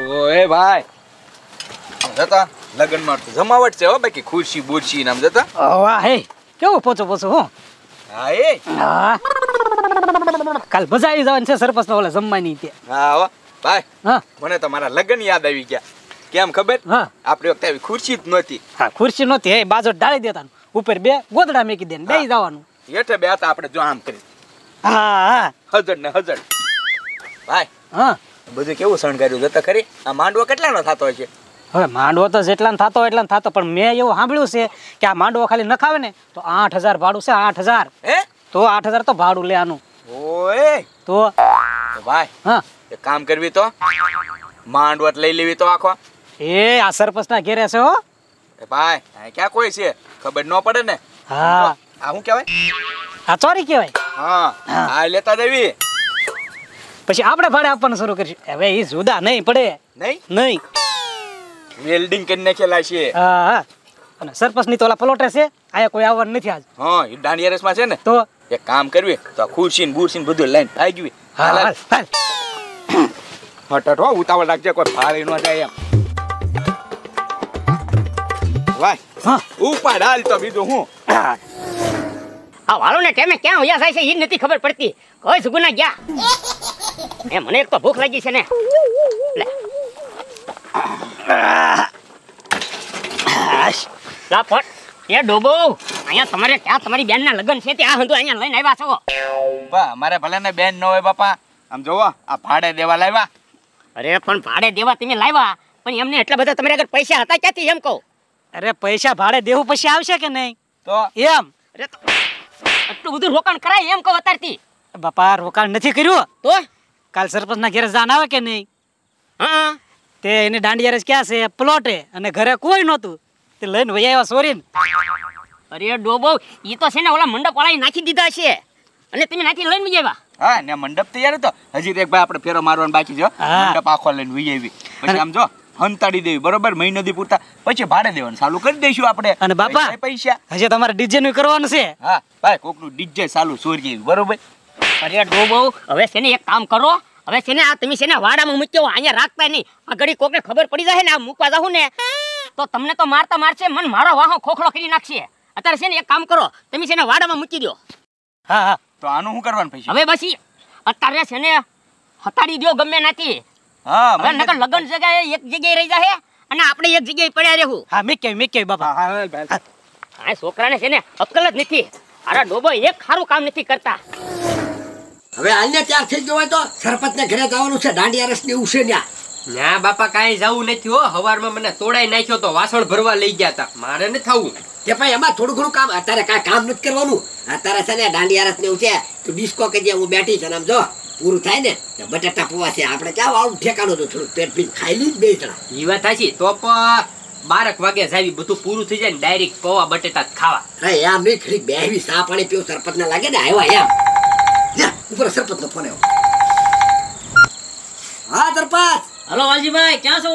ઓય ભાઈ સમજાતા લગન માં તો જમાવટ છે હો બાકી ખુરશી બોરશી નામ જતા ઓવા હે કેવો પોચો પોચો હો હા એ હા કાલ બજાઈ જવાનું છે સરપંચ નો ઓલા જમવાની તે હા હો ભાઈ હા મને તો મારા લગન યાદ આવી ગયા કેમ ખબર હા આપણી વખતે આવી ખુરશી જ નહોતી હા ખુરશી નહોતી હે બાજોટ ડાળી દેતા ઉપર બે ગોદડા મેકી દેન બેહી જવાનું હેઠે બેતા આપણે જો આમ કરી હા હા હજડ ને હજડ ભાઈ હા બધું કેવું શણગાર્યું જતા ખરી આ માંડવો કેટલાનો થાતો છે હવે માંડવો તો જેટલાનો થાતો એટલાનો થાતો પણ મે એવું સાંભળ્યું છે કે આ માંડવો ખાલી નખાવે ને તો 8000 ભાડું છે 8000 હે તો 8000 તો ભાડું લેવાનું ઓય તો ભાઈ હા એક કામ કરવી તો માંડવત લઈ લેવી તો આખો એ આ સરપંચના ઘરે છે હો એ ભાઈ આ ક્યાં કોઈ છે ખબર ન પડે ને હા આ હું કહેવાય આ ચોરી કહેવાય હા આ લેતા દેવી પછી આપણે ભાડે આપવાનું શરૂ કરીશું હવે ઈ જુદા નહીં પડે નહીં નહીં વેલ્ડિંગ કરીને ખેલાય છે હા હા અને સરપંચની તોલા પલોટે છે આયા કોઈ આવવાનું નથી આજ હા ઈ ડાણિયારસમાં છે ને તો એક કામ કરવી તો ખુરશીન બુરશીન બધું લઈને આવી ગઈ હાલ હાલ હટટ હો ઉતાવળ રાખજે કોઈ ભારે ન જાય એમ વાય હા ઉપાડ હાલ તો બીજો હું આ વાળો ને કેમે ક્યાં હોયા થાય છે ઈ નથી ખબર પડતી કોઈ સુગુના ગયા એ મને એક તો ભૂખ લાગી છે ને લા ફટ એ ડોબો અહીંયા તમારે ક્યાં તમારી બેન ના લગન છે તે આ હંધો અહીંયા લઈને આવ્યા છો બા મારે ભલે ને બેન ન હોય બાપા આમ જોવો આ ભાડે દેવા લાવ્યા અરે પણ ભાડે દેવા તમે લાવ્યા પણ એમને એટલા બધા તમારે આગળ પૈસા હતા ક્યાંથી એમ કહો અરે પૈસા ભાડે દેવું પછી આવશે કે નહીં તો એમ અરે આટલું બધું રોકાણ કરાય એમ કહો અત્યારથી બાપા રોકાણ નથી કર્યું તો કાલ સરપંચ ના ઘરે જાન આવે કે નહીં હા તે એને દાંડિયારસ ક્યાં છે પ્લોટે અને ઘરે કોઈ નહોતું તે લઈને વઈ આવ્યા સોરીન અરે ડોબો ઈ તો છે ને ઓલા મંડપ વાળાએ નાખી દીધા છે અને તમે નાખી લઈને વઈ આવ્યા હા ને મંડપ તૈયાર હતો હજી એક ભાઈ આપણે ફેરો મારવાનો બાકી છે મંડપ આખો લઈને વઈ આવી પછી આમ જો હંતાડી દેવી બરોબર મહિનો દી પૂરતા પછી ભાડે દેવાનું ચાલુ કરી દઈશું આપણે અને બાપા પૈસા હજી તમારે ડીજે નું કરવાનું છે હા ભાઈ કોકનું ડીજે ચાલુ સોરી બરોબર અરે ડોબો હવે છે ને એક કામ કરો હવે છે ને આ તમે છે ને વાડામાં મૂક્યો અહીંયા રાખતા નહીં આ ઘડી કોકને ખબર પડી જાય ને આ મૂકવા જાહું ને તો તમને તો મારતા મારશે મન મારો વાહો ખોખળો કરી નાખશે અત્યારે છે ને એક કામ કરો તમે છે ને વાડામાં મૂકી દો હા હા તો આનું શું કરવાનું પછી હવે બસી અત્યારે છે ને હટાડી દો ગમે નાથી હા હવે નકર લગન જગ્યાએ એક જગ્યાએ રહી જાહે અને આપણે એક જગ્યાએ પડ્યા રહેવું હા મેકે બાપા હા આ છોકરાને છે ને અક્કલ જ નથી અરે ડોબો એક ખારું કામ નથી કરતા હવે આને ત્યાં થઈ ગયો હોય તો સરપંચને ઘરે જવાનું છે દાંડિયારસ ની ઉશે ન્યા ના બાપા કાઈ જાવું નથી હો હવારમાં મને તોડાઈ નાખ્યો તો વાસણ ભરવા લઈ ગયા તા મારે ન થાવું કે ભાઈ એમાં થોડું ઘણું કામ અત્યારે કાઈ કામ નથી કરવાનું અત્યારે છે ને દાંડિયારસ ની ઉશે તું ડિસ્કો કે જે હું બેઠી છે નામ જો પૂરું થાય ને તો બટાટા પોવા છે આપણે ક્યાં આવું ઠેકાણો તો થોડું પેટ ભીન ખાઈ લઈ બે જણા ઈ વાત સાચી તો પણ 12 વાગે જાવી બધું પૂરું થઈ જાય ને ડાયરેક્ટ પોવા બટાટા ખાવા અરે એમ નહીં ખરી બેહી સા પાણી પીવ સરપંચને લાગે ને આવ્યા એમ ઉપર સરપંચ નો ફોન આવ્યો હા સરપંચ હલો વાલજીભાઈ ક્યાં છો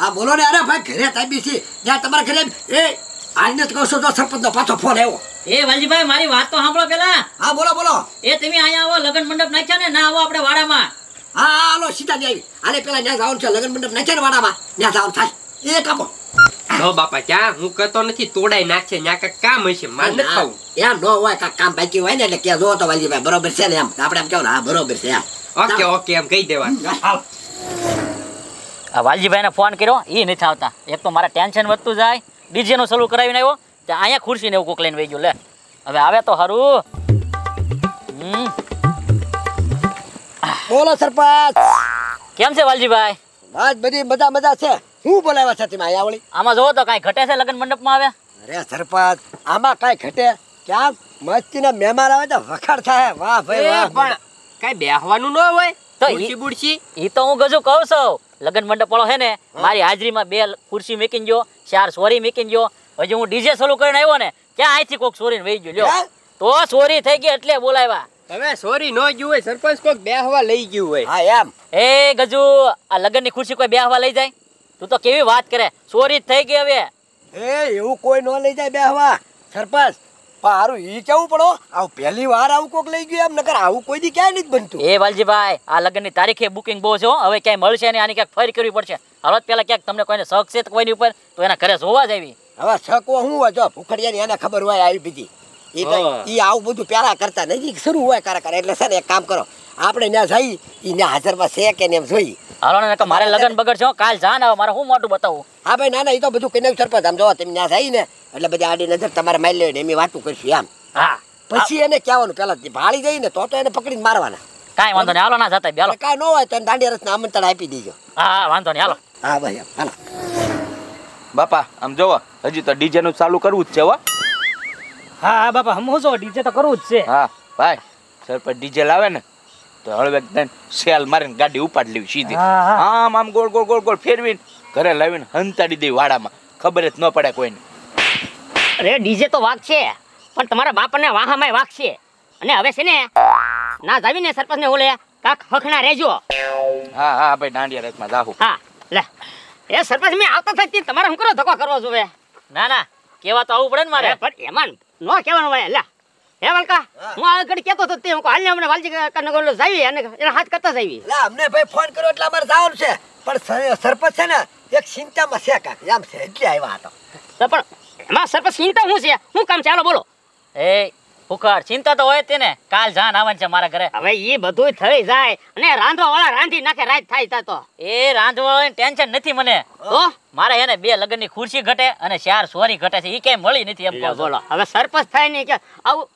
હા બોલો ને અરે ભાઈ ઘરે તાબી છે જ્યાં તમારા ઘરે એ આને તો કહો તો સરપંચ નો પાછો ફોન આવ્યો એ વાલજીભાઈ મારી વાત તો સાંભળો પેલા હા બોલો એ તમે અહીંયા આવો લગન મંડપ નાખ્યા ને ના આવો આપણે વાડામાં હા હાલો સીધા જ આવી આને પેલા ન્યા જાવ છે લગન મંડપ નાખ્યા ને વાડામાં ન્યા જાવ થાય એ કાપો તો બાપા ક્યાં હું કહેતો નથી તોડાઈ નાખશે ન્યા કાંઈક કામ હશે માન ન ખાવું એમ ન હોય કાંઈક કામ બાકી હોય ને એટલે કે જો તો વાલજીભાઈ બરોબર છે ને એમ આપણે એમ કહેવું હા બરોબર છે એમ ઓકે ઓકે એમ કહી દેવાનું આ વાલજીભાઈને ફોન કર્યો એ નથી આવતા એક તો મારા ટેન્શન વધતું જાય ડીજેનું ચાલુ કરાવીને આવ્યો ત્યાં અહીંયા ખુરશીને એવું કોક લઈને વહી ગયો લે હવે આવે તો સારું બોલો સરપંચ કેમ છે વાલજીભાઈ બસ બધી બધા મજા છે હું બોલાવ્યા છે તમે આયા વળી આમાં જોવો તો કાંઈ ઘટે છે લગ્ન મંડપમાં આવે અરે સરપંચ આમાં કાંઈ ઘટે ક્યાં મસ્તીના મહેમાન આવે તો વખાણ થાય વાહ ભાઈ વાહ પણ કાંઈ બેહવાનું ન હોય તો ઈ બુડશી ઈ તો હું ગજુ કહું છું લગ્ન મંડપ વાળો છે ને મારી હાજરીમાં બે ખુરશી મેકીને ગયો 4 સોરી મેકીને ગયો હજી હું ડીજે ચાલુ કરીને આવ્યો ને ક્યાં અહીંથી કોક સોરીને વહી ગયો લ્યો તો સોરી થઈ ગઈ એટલે બોલાવ્યા હવે સોરી ન ગયું હોય સરપંચ કોક બેહવા લઈ ગયું હોય હા એમ એ ગજુ આ લગ્નની ખુરશી કોઈ બેહવા લઈ જાય તું તો કેવી વાત કરે સોરી થઈ ગઈ હવે એ એવું કોઈ ન લઈ જાય બેહવા સરપંચ હારું ઈ કેવું પડો આવ પહેલી વાર આવ કોક લઈ ગયો એમ નકર આવ કોઈ દી ક્યાં નઈ બનતું એ વાલજીભાઈ આ લગન ની તારીખે બુકિંગ બહુ છે હો હવે ક્યાંય મળશે ને આની ક્યાંક ફેર કરવી પડશે હાલો પહેલા ક્યાંક તમને કોઈને શક છે તો કોઈની ઉપર તો એના ઘરે જોવા જાવી હવે શકવો હું હોય જો ભૂખડિયાની એને ખબર હોય આવી બીજી ઈ તો ઈ આવ બધું પેલા કરતા નજીક શરૂ હોય કારકર એટલે છે ને એક કામ કરો આપણે ન્યા જઈ ઈ ન્યા હાજરમાં છે કે ને એમ જોઈ હાલો ને કે મારે લગન બગડ છે કાલ જાન આવ મારે હું મોટું બતાવું હા ભાઈ ના ના ઈ તો બધું કઈને સરપંચ આમ જો તમે ન્યા જઈ ને એટલે બધી આડી નજર તમારે મારી લેવી ને એમની વાતું કરશું આમ હા પછી એને કહેવાનું પેલા ભાળી જાય ને તો એને પકડીને મારવાના કાંઈ વાંધો નહીં હાલો ના જતા હાલો કાંઈ ન હોય તો દાંડી રસને આમંત્રણ આપી દેજો હા વાંધો નહીં હાલો હા ભાઈ હાલો બાપા આમ જોવો હજી તો ડીજે નું ચાલુ કરવું જ છે હો હા હા બાપા હમ જો ડીજે તો કરવું જ છે હા ભાઈ સર પર ડીજે લાવે ને તો હળવેક દઈને સેલ મારીને ગાડી ઉપાડી લેવી સીધી આમ આમ ગોળ ગોળ ગોળ ગોળ ફેરવીને ઘરે લાવીને હંતાડી દે વાડામાં ખબર જ ન પડે કોઈને અરે ડીજે તો વાગશે પણ તમારા બાપાને વાહામાંય વાગશે અને હવે છે ને ના જાવીને સરપંચને ઓલે કાક હખણા રહેજો હા હા ભાઈ દાંડિયા રસમાં જાહું હા લે એ સરપંચ મે આવતા થતી તમારે શું કરો ધક્કો કરવો જોવે ના ના કેવા તો આવું પડે ને મારે પણ એમાં નો કહેવાનું હોય લે હે વલકા હું આ ઘડી કેતો તો તે હું હાલને અમને વાલજી કાનગોલો જાવી અને એના હાથ કરતા જાવી લે અમને ભાઈ ફોન કર્યો એટલે અમાર જાવનું છે પણ સરપંચ છે ને એક ચિંતામાં છે કાક એમ છે એટલે આવ્યા હતા તો પણ માં સરપંચ ચિંતા હું છે હું કામ ચાલો બોલો એ ભુખડ ચિંતા તો હોય તેને કાલ જાન આવન છે મારા ઘરે હવે ઈ બધું થઈ જાય અને રાંધવાવાળા રાંધી નાખે રાત થાય તા તો એ રાંધવાવાળાને ટેન્શન નથી મને તો મારા એને બે લગનની ખુરશી ઘટે અને ચાર સોરી ઘટે છે ઈ કે મળી નથી એમ કહો બોલો હવે સરપંચ થાય ને કે આવું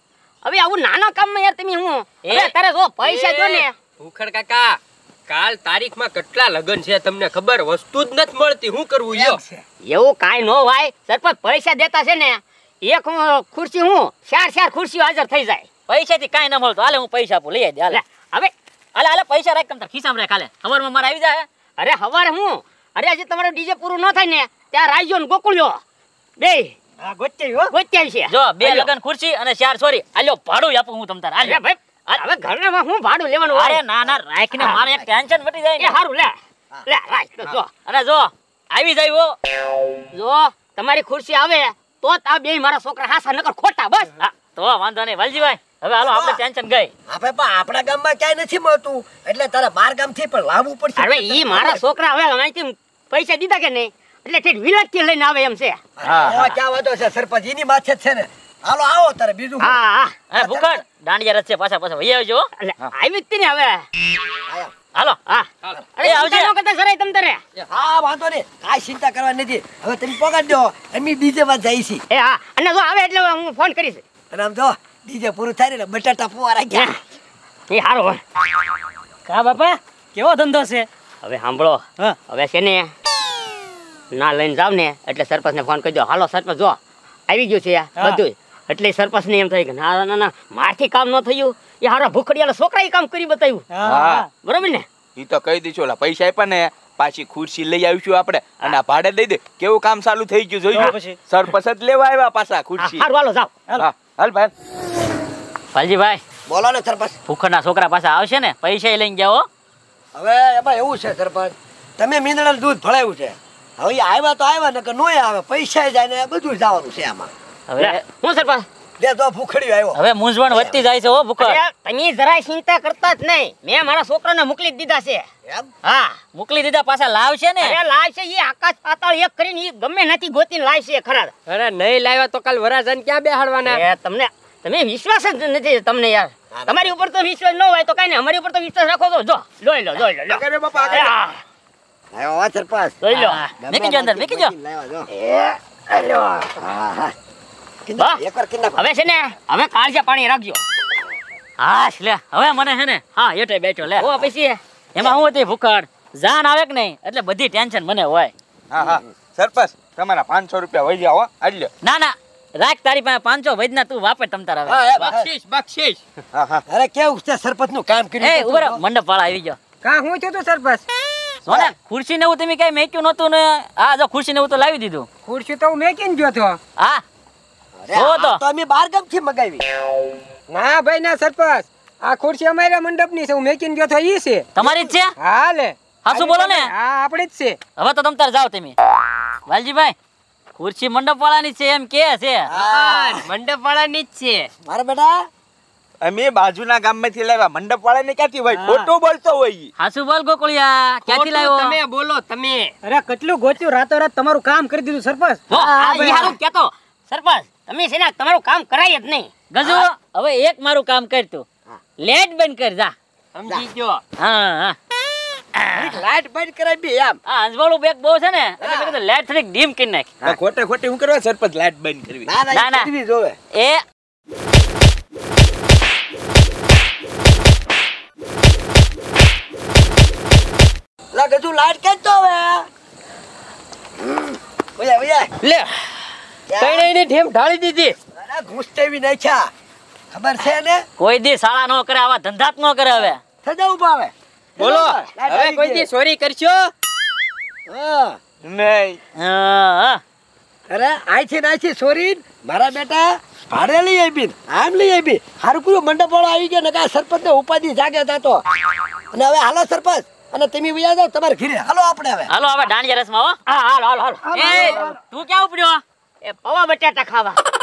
હવે આવું નાના કામમાં યાર તમે હું અરે તારે જો પૈસા જો ને ભુખડ કાકા કાલ તારીખમાં કેટલા લગન છે તમને ખબર વસ્તુ જ નથી મળતી શું કરવું યો એવું કાઈ નો ભાઈ સરપંચ પૈસા દેતા છે ને એક ખુરશી હું ચાર ખુરશી હાજર થઈ જાય પૈસાથી કાઈ ન મળતો હાલે હું પૈસા આપું લઈ આવી હાલે હવે હાલે હાલે પૈસા રાખ તમ તાર ખિસ્સામાં રાખ હાલે હવારમાં મારે આવી જાય અરે હવારે હું અરે આજે તમારો ડીજે પૂરું ન થાય ને ત્યાં રાજો ને ગોકુળ્યો બે હા ગોચ્યા હો ગોચ્યા છે જો બે લગન ખુરશી અને ચાર છોરી હાલ્યો ભાડું આપું હું તમ તાર હાલે ભાઈ હવે ઘરમાં હું ભાડું લેવાનું અરે ના ના રાખીને મારે એક ટેન્શન મટી જાય ને હારું લે લે રાખ તો જો અને જો આવી જાય જો તમારી ખુરશી આવે તો આ બેય મારા છોકરા હાસા નકર ખોટા બસ તો વાંધો નહીં વાલજીભાઈ હવે હાલો આપણે ટેન્શન ગઈ હવે પણ આપણા ગામમાં ક્યાંય નથી મળતું એટલે તારે બાર ગામથી પણ લાવવું પડશે અરે ઈ મારા છોકરા હવે અહીંથી પૈસા દીધા કે નહીં એટલે ઠીક વિલેજ થી લઈને આવે એમ છે હા ક્યાં વાતો છે સરપંચ ઈની માથે છે ને હાલો આવો તારે બીજું હા હા ભુખડ દાંડિયા રચે પાછા પાછા વઈ આવજો આવી જ ને હવે હાલો હા અરે આવજો નો કદા સરાય તમ તારે હા વાંધો ને કાઈ ચિંતા કરવાની નથી હવે તમે પકડ દો અમે ડીજે માં જઈ છી એ હા અને જો આવે એટલે હું ફોન કરીશ અને આમ જો ડીજે પૂરું થાય ને બટાટા પોવા રાખ્યા એ હારો કા બાપા કેવો ધંધો છે હવે સાંભળો હવે છે ને ના લઈને જાવ ને એટલે સરપંચ ને ફોન કરજો હાલો સરપંચ જો આવી ગયો છે બધું એટલે સરપંચ ને એમ થાય કે ના ના ના મારથી કામ ન થયું એ હારા ભૂખડિયાલા છોકરાએ કામ કરી બતાવ્યું હા બરાબર ને ઈ તો કહી દીધું ઓલા પૈસા આપ્યા ને પાછી ખુરશી લઈ આવીશું આપણે અને આ ભાડે દઈ દે કેવું કામ ચાલુ થઈ ગયું જોઈજો સરપંચ જ લેવા આવ્યા પાછા ખુરશી હારું હાલો જાવ હા હાલ ભાઈ ભાલજીભાઈ બોલો ને સરપંચ ભૂખડના છોકરા પાછા આવશે ને પૈસા લઈને જાઓ હવે એમાં એવું છે સરપંચ તમે મીંદળાનું દૂધ ભળાવ્યું છે હવે આવ્યા તો આવ્યા નકર નોય આવે પૈસા જાય ને બધું જવાનું છે આમાં હવે હું સરપંચ દે તો ભૂખડી આવ્યો હવે મૂંઝવણ વધતી જાય છે ઓ ભૂખડ તમે જરાય ચિંતા કરતા જ નહીં મે મારા છોકરાને મોકલી દીધા છે એમ હા મોકલી દીધા પાછા લાવશે ને અરે લાવશે ઈ આકાશ પાતાળ એક કરીને ઈ ગમે નથી ગોતીને લાવશે ખરા અરે નહીં લાવ્યા તો કાલ વરાજન ક્યાં બેહાડવાના એ તમને તમે વિશ્વાસ જ નથી તમને યાર તમારી ઉપર તો વિશ્વાસ ન હોય તો કાઈ ને અમારી ઉપર તો વિશ્વાસ રાખો તો જો જોઈ લો જોઈ લો કે બાપા આ આયો આ સરપંચ લઈ લો મેકી જો અંદર મેકી જો લ્યો હા એક વાર કિંડા હવે છે ને હવે કાળજા પાણી રાખજો હા લે હવે મને છે ને હા એટે બેઠો લે ઓ પછી એમાં હું હતી ભુખડ જાન આવે કે નહીં એટલે બધી ટેન્શન મને હોય હા હા સરપંચ તમારા 500 રૂપિયા વઈ જાવ આજ લે ના ના રાખ તારી પાસે 500 વૈદના તું વાપે તમ તાર હવે હા બક્ષીશ બક્ષીશ હા હા અરે કેવું છે સરપંચ નું કામ કર્યું એ ઉભો મંડપ વાળા આવી ગયો કા હું છું તો સરપંચ સોના ખુરશી નેવું તમે કઈ મેક્યું નતું ને આ જો ખુરશી નેવું તો લાવી દીધું ખુરશી તો હું મેકીને ગયો તો હા અરે તો અમે બાર ગામથી મગાવી ના ભાઈ ના સરપંચ આ ખુરશી અમારા મંડપની છે હું મેકીને ગયો તો ઈ છે તમારી જ છે હા લે હાસુ બોલો ને હા આપણી જ છે હવે તો તમ તાર જાવ તમે વાલજીભાઈ ખુરશી મંડપવાળાની છે એમ કે છે? હા, મંડપવાળાની જ છે મારા બેટા. અમે બાજુના ગામમાંથી લાવ્યા. મંડપવાળાને ક્યાંથી ભાઈ ખોટું બોલતો હોય? હાસુ બોલ ગોકળિયા, ક્યાંથી લાવ્યો તમે? બોલો તમે. અરે કેટલું ગોચ્યું, રાતોરાત તમારું કામ કરી દીધું સરપંચ. હા ભાઈ, હારું કેતો સરપંચ, તમે છે ને તમારું કામ કરાય જ નહીં. ગજુ હવે એક મારું કામ કર, તું લેટ બંધ કર જા, સમજી ગયો? હા હા, લાઈટ બંધ કરાવી બી આમ. આ અંજવાળું બેક બહુ છે ને, એટલે મેં કીધું લાઈટ થોડીક ડીમ કરી નાખી. ખોટે ખોટી હું કરવા સરપંચ લાઈટ બંધ કરવી? ના ના, ટીવી જોવે એ. લા ગજુ લાઈટ કે તો હવે ઓય ઓય લે તઈને ની ઢેમ ઢાળી દીધી. અરે ઘૂસતેવી નાખ્યા, ખબર છે ને? કોઈ દી સાળા નો કરે, આવા ધંધાત નો કરે. હવે થજા ઉભા, હવે બોલો હવે કોઈ દી સોરી કરશો? હા નહીં. હા અરે આઈથી નાખી સોરી મારા બેટા. ભાડે લઈ આવી, આમ લઈ આવી. હારું પૂરો મંડપ વાળો આવી ગયો ને, કા સરપંચને ઉપાધિ જાગે તાતો. અને હવે હાલો સરપંચ અને તમે વયા જાવ તમારા ઘરે. હાલો આપણે હવે હાલો, હવે ડાણિયા રસમાં હો. હા હાલો હાલો હાલો. એ તું ક્યાં ઉપડ્યો? એ પવા બટાટા ખાવા.